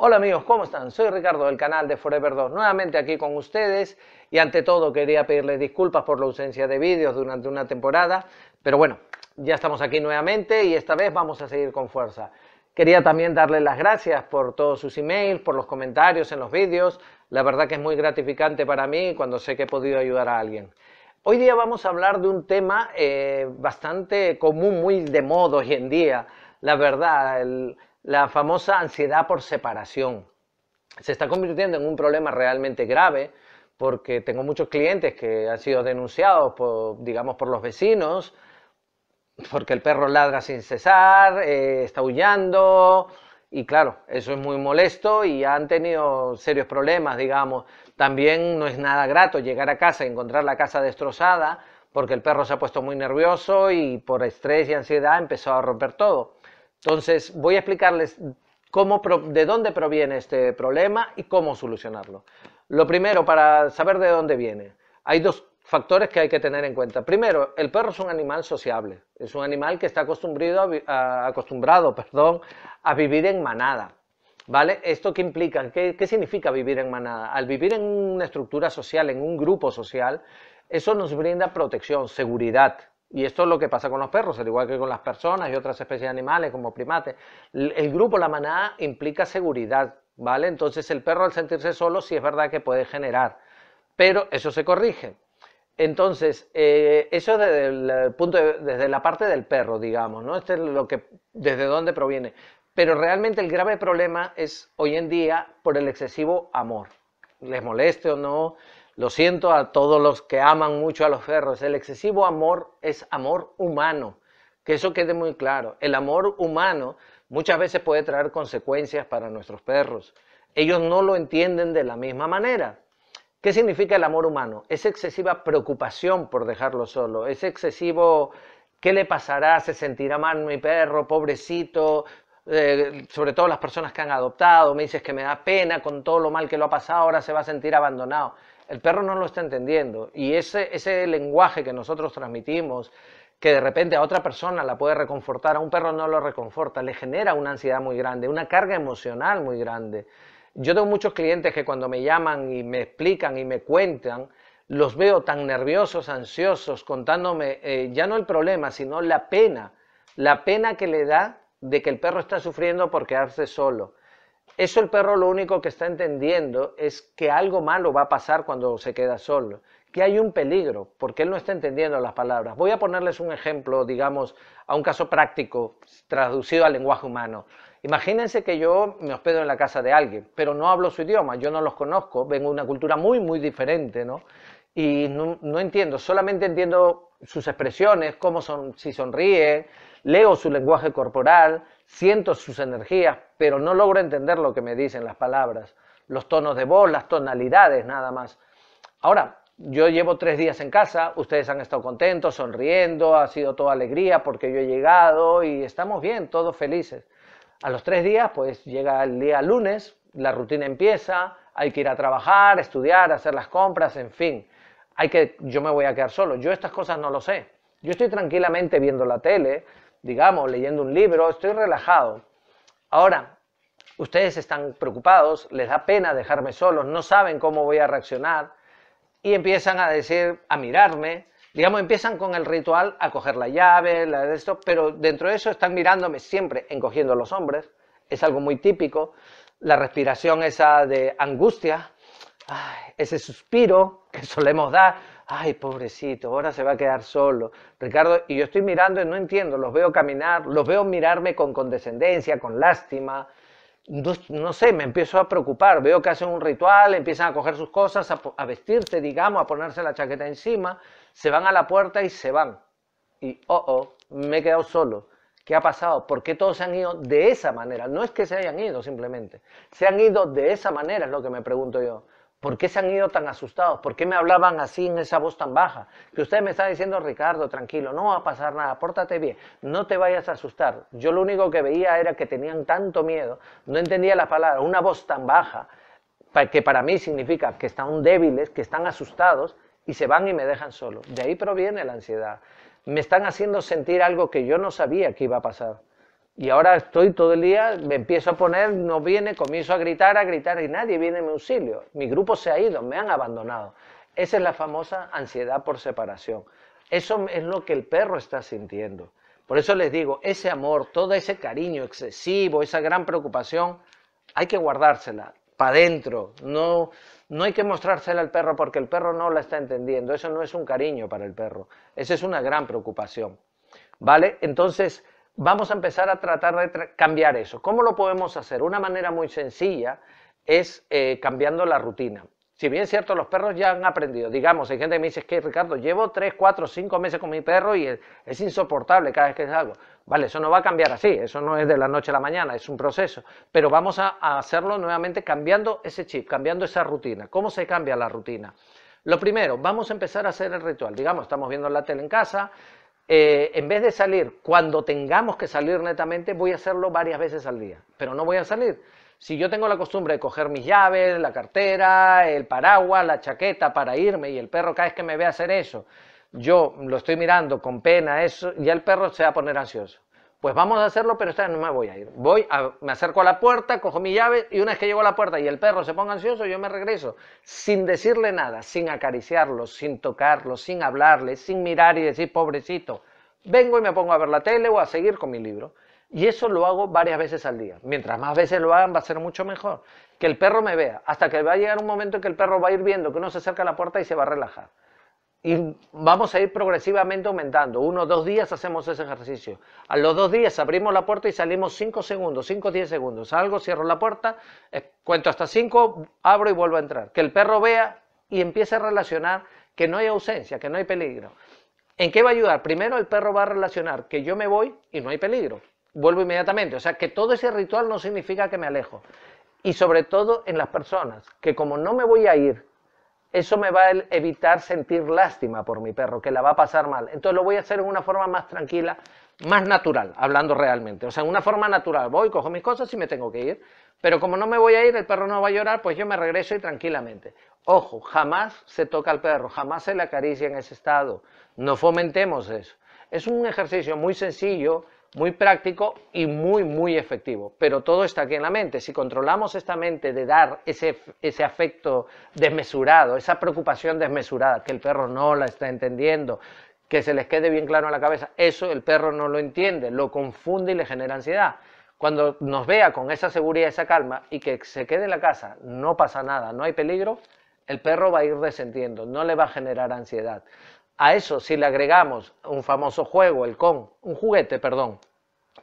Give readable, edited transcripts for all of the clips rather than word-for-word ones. Hola amigos, ¿cómo están? Soy Ricardo del canal de 4EverDogs, nuevamente aquí con ustedes, y ante todo quería pedirles disculpas por la ausencia de vídeos durante una temporada, pero bueno, ya estamos aquí nuevamente y esta vez vamos a seguir con fuerza. Quería también darles las gracias por todos sus emails, por los comentarios en los vídeos. La verdad que es muy gratificante para mí cuando sé que he podido ayudar a alguien. Hoy día vamos a hablar de un tema bastante común, muy de moda hoy en día, la verdad, la famosa ansiedad por separación. Se está convirtiendo en un problema realmente grave porque tengo muchos clientes que han sido denunciados por, digamos, por los vecinos porque el perro ladra sin cesar, está aullando y claro, eso es muy molesto y han tenido serios problemas, digamos. También no es nada grato llegar a casa y encontrar la casa destrozada porque el perro se ha puesto muy nervioso y por estrés y ansiedad empezó a romper todo. Entonces voy a explicarles de dónde proviene este problema y cómo solucionarlo. Lo primero, para saber de dónde viene, hay dos factores que hay que tener en cuenta. Primero, el perro es un animal sociable, es un animal que está acostumbrado a vivir en manada, ¿vale? ¿Esto qué implica? ¿Qué significa vivir en manada? Al vivir en una estructura social, en un grupo social, eso nos brinda protección, seguridad. Y esto es lo que pasa con los perros, al igual que con las personas y otras especies de animales como primates. El grupo, la manada, implica seguridad, ¿vale? Entonces el perro al sentirse solo sí es verdad que puede generar, pero eso se corrige. Entonces, eso desde la parte del perro, digamos, ¿no? Este es desde dónde proviene. Pero realmente el grave problema es hoy en día por el excesivo amor. Les moleste o no, lo siento a todos los que aman mucho a los perros. El excesivo amor es amor humano, que eso quede muy claro. El amor humano muchas veces puede traer consecuencias para nuestros perros. Ellos no lo entienden de la misma manera. ¿Qué significa el amor humano? Es excesiva preocupación por dejarlo solo. Es excesivo, ¿qué le pasará? ¿Se sentirá mal mi perro? Pobrecito. Sobre todo las personas que han adoptado, me dices que me da pena con todo lo mal que lo ha pasado, ahora se va a sentir abandonado. El perro no lo está entendiendo y ese lenguaje que nosotros transmitimos, que de repente a otra persona la puede reconfortar, a un perro no lo reconforta, le genera una ansiedad muy grande, una carga emocional muy grande. Yo tengo muchos clientes que cuando me llaman y me explican y me cuentan, los veo tan nerviosos, ansiosos, contándome ya no el problema, sino la pena que le da de que el perro está sufriendo por quedarse solo. Eso el perro lo único que está entendiendo es que algo malo va a pasar cuando se queda solo, que hay un peligro, porque él no está entendiendo las palabras. Voy a ponerles un ejemplo, digamos, a un caso práctico traducido al lenguaje humano. Imagínense que yo me hospedo en la casa de alguien, pero no hablo su idioma, yo no los conozco, vengo de una cultura muy, muy diferente, ¿no? Y no entiendo, solamente entiendo sus expresiones, cómo son, si sonríe, leo su lenguaje corporal, siento sus energías, pero no logro entender lo que me dicen las palabras, los tonos de voz, las tonalidades, nada más. Ahora, yo llevo 3 días en casa, ustedes han estado contentos, sonriendo, ha sido toda alegría porque yo he llegado y estamos bien, todos felices. A los 3 días, pues llega el día lunes, la rutina empieza, hay que ir a trabajar, estudiar, hacer las compras, en fin. Yo me voy a quedar solo, yo estas cosas no lo sé. Yo estoy tranquilamente viendo la tele, digamos, leyendo un libro, estoy relajado. Ahora, ustedes están preocupados, les da pena dejarme solos, no saben cómo voy a reaccionar y empiezan a decir, a mirarme, digamos, empiezan con el ritual a coger la llave, pero dentro de eso están mirándome siempre encogiendo los hombros, es algo muy típico, la respiración esa de angustia, ay, ese suspiro que solemos dar, ay, pobrecito, ahora se va a quedar solo. Ricardo, y yo estoy mirando y no entiendo, los veo caminar, los veo mirarme con condescendencia, con lástima, no sé, me empiezo a preocupar, veo que hacen un ritual, empiezan a coger sus cosas, a vestirse, digamos, a ponerse la chaqueta encima, se van a la puerta y se van. Y, me he quedado solo. ¿Qué ha pasado? ¿Por qué todos se han ido de esa manera? No es que se hayan ido simplemente, se han ido de esa manera, es lo que me pregunto yo. ¿Por qué se han ido tan asustados? ¿Por qué me hablaban así en esa voz tan baja? Que usted me está diciendo, Ricardo, tranquilo, no va a pasar nada, pórtate bien, no te vayas a asustar. Yo lo único que veía era que tenían tanto miedo, no entendía las palabras, una voz tan baja, que para mí significa que están débiles, que están asustados y se van y me dejan solo. De ahí proviene la ansiedad. Me están haciendo sentir algo que yo no sabía que iba a pasar. Y ahora estoy todo el día, me empiezo a poner, no viene, comienzo a gritar y nadie viene en mi auxilio. Mi grupo se ha ido, me han abandonado. Esa es la famosa ansiedad por separación. Eso es lo que el perro está sintiendo. Por eso les digo, ese amor, todo ese cariño excesivo, esa gran preocupación, hay que guardársela para adentro. No hay que mostrársela al perro porque el perro no la está entendiendo. Eso no es un cariño para el perro. Esa es una gran preocupación. ¿Vale? Entonces, vamos a empezar a tratar de cambiar eso. ¿Cómo lo podemos hacer? Una manera muy sencilla es cambiando la rutina. Si bien es cierto, los perros ya han aprendido. Digamos, hay gente que me dice, es que Ricardo, llevo 3, 4, 5 meses con mi perro y es insoportable cada vez que salgo. Vale, eso no va a cambiar así, eso no es de la noche a la mañana, es un proceso. Pero vamos a hacerlo nuevamente cambiando ese chip, cambiando esa rutina. ¿Cómo se cambia la rutina? Lo primero, vamos a empezar a hacer el ritual. Digamos, estamos viendo la tele en casa. En vez de salir, cuando tengamos que salir netamente, voy a hacerlo varias veces al día, pero no voy a salir. Si yo tengo la costumbre de coger mis llaves, la cartera, el paraguas, la chaqueta para irme y el perro cada vez que me ve hacer eso, yo lo estoy mirando con pena, eso, ya el perro se va a poner ansioso. Pues vamos a hacerlo, pero esta vez no me voy a ir. Me acerco a la puerta, cojo mi llave y una vez que llego a la puerta y el perro se ponga ansioso, yo me regreso sin decirle nada, sin acariciarlo, sin tocarlo, sin hablarle, sin mirar y decir, pobrecito, vengo y me pongo a ver la tele o a seguir con mi libro. Y eso lo hago varias veces al día. Mientras más veces lo hagan va a ser mucho mejor. Que el perro me vea, hasta que va a llegar un momento en que el perro va a ir viendo que uno se acerca a la puerta y se va a relajar. Y vamos a ir progresivamente aumentando. 1 o 2 días hacemos ese ejercicio. A los 2 días abrimos la puerta y salimos 5 segundos, 5 o 10 segundos. Salgo, cierro la puerta, cuento hasta 5, abro y vuelvo a entrar. Que el perro vea y empiece a relacionar que no hay ausencia, que no hay peligro. ¿En qué va a ayudar? Primero el perro va a relacionar que yo me voy y no hay peligro. Vuelvo inmediatamente. O sea que todo ese ritual no significa que me alejo. Y sobre todo en las personas, que como no me voy a ir, eso me va a evitar sentir lástima por mi perro, que la va a pasar mal. Entonces lo voy a hacer en una forma más tranquila, más natural, hablando realmente. O sea, en una forma natural. Voy, cojo mis cosas y me tengo que ir. Pero como no me voy a ir, el perro no va a llorar, pues yo me regreso y tranquilamente. Ojo, jamás se toca al perro, jamás se le acaricia en ese estado. No fomentemos eso. Es un ejercicio muy sencillo, muy práctico y muy efectivo, pero todo está aquí en la mente. Si controlamos esta mente de dar ese afecto desmesurado, esa preocupación desmesurada, que el perro no la está entendiendo, que se les quede bien claro en la cabeza, eso el perro no lo entiende, lo confunde y le genera ansiedad. Cuando nos vea con esa seguridad, esa calma y que se quede en la casa, no pasa nada, no hay peligro, el perro va a ir descendiendo, no le va a generar ansiedad. A eso, si le agregamos un famoso juego, el Kong, un juguete, perdón,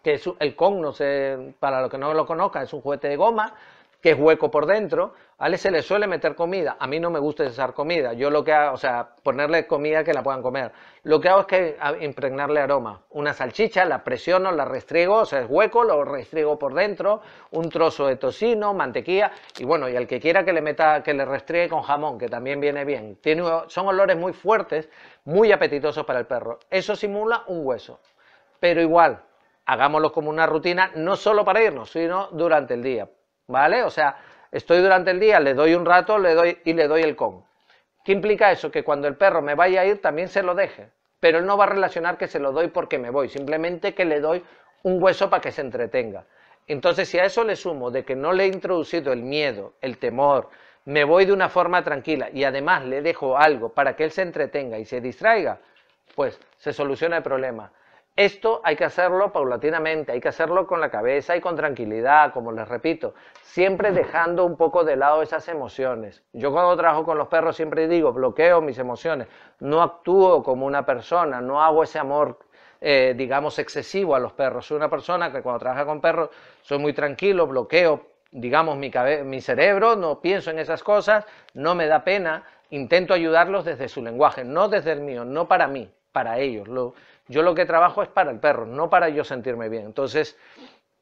que es el Kong, no sé, para los que no lo conozcan, es un juguete de goma que es hueco por dentro, ¿vale? Se le suele meter comida. A mí no me gusta cesar comida. Yo lo que hago, o sea, ponerle comida que la puedan comer. Lo que hago es que impregnarle aroma. Una salchicha, la presiono, la restriego, o sea, es hueco, lo restriego por dentro, un trozo de tocino, mantequilla, y bueno, y al que quiera que le meta, que le restriegue con jamón, que también viene bien. Son olores muy fuertes, muy apetitosos para el perro. Eso simula un hueso, pero igual, hagámoslo como una rutina, no solo para irnos, sino durante el día. ¿Vale? O sea, estoy durante el día, le doy un rato le doy el con. ¿Qué implica eso? Que cuando el perro me vaya a ir también se lo deje, pero él no va a relacionar que se lo doy porque me voy, simplemente que le doy un hueso para que se entretenga. Entonces, si a eso le sumo de que no le he introducido el miedo, el temor, me voy de una forma tranquila y además le dejo algo para que él se entretenga y se distraiga, pues se soluciona el problema. Esto hay que hacerlo paulatinamente, hay que hacerlo con la cabeza y con tranquilidad, como les repito, siempre dejando un poco de lado esas emociones. Yo cuando trabajo con los perros siempre digo, bloqueo mis emociones, no actúo como una persona, no hago ese amor, digamos, excesivo a los perros. Soy una persona que cuando trabaja con perros soy muy tranquilo, bloqueo, digamos, mi cerebro, no pienso en esas cosas, no me da pena, intento ayudarlos desde su lenguaje, no desde el mío, no para mí, para ellos. Yo lo que trabajo es para el perro, no para yo sentirme bien. Entonces,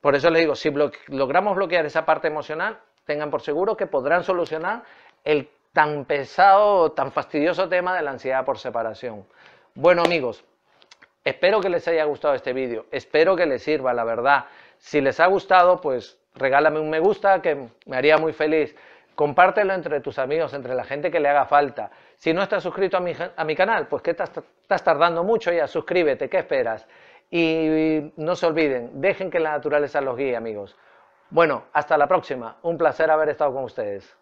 por eso les digo, si logramos bloquear esa parte emocional, tengan por seguro que podrán solucionar el tan pesado, tan fastidioso tema de la ansiedad por separación. Bueno, amigos, espero que les haya gustado este vídeo, espero que les sirva, la verdad. Si les ha gustado, pues regálame un me gusta, que me haría muy feliz. Compártelo entre tus amigos, entre la gente que le haga falta. Si no estás suscrito a mi canal, pues que estás tardando mucho ya, suscríbete, ¿qué esperas? Y no se olviden, dejen que la naturaleza los guíe, amigos. Bueno, hasta la próxima. Un placer haber estado con ustedes.